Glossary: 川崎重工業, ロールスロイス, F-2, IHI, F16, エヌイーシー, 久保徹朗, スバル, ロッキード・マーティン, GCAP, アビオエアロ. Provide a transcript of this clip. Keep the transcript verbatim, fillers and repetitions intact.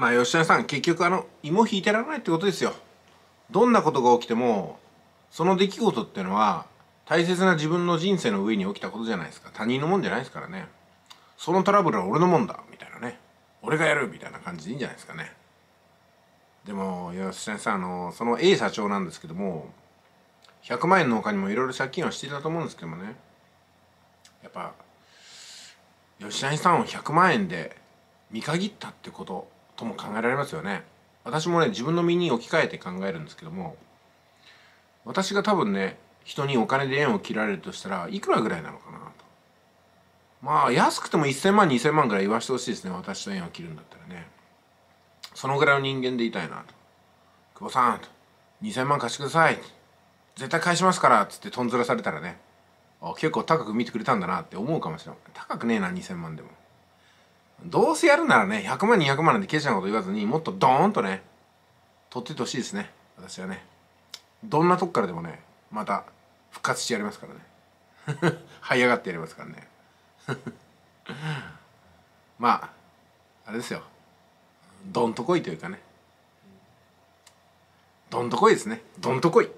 まあ吉田さん、結局あの芋引いてられないってことですよ。どんなことが起きてもその出来事っていうのは大切な自分の人生の上に起きたことじゃないですか。他人のもんじゃないですからね。そのトラブルは俺のもんだみたいなね、俺がやるみたいな感じでいいんじゃないですかね。でも吉田さん、あのその A 社長なんですけども、ひゃくまんえんの他にもいろいろ借金をしていたと思うんですけどもね、やっぱ吉田さんをひゃくまんえんで見限ったってこととも考えられますよね。私もね、自分の身に置き換えて考えるんですけども、私が多分ね、人にお金で縁を切られるとしたらいくらぐらいなのかなと。まあ安くてもせんまんにせんまんぐらい言わしてほしいですね。私と縁を切るんだったらね、そのぐらいの人間でいたいなと。久保さんとにせんまん貸してください、絶対返しますからっつってとんずらされたらね、あ、結構高く見てくれたんだなって思うかもしれない。高くねえな、にせんまんでも。どうせやるならね、ひゃくまんにひゃくまんなんてケチなこと言わずに、もっとドーンとね取っていってほしいですね。私はね、どんなとこからでもね、また復活してやりますからね這い上がってやりますからねまああれですよ、どんとこいというかね、どんとこいですね。どんとこい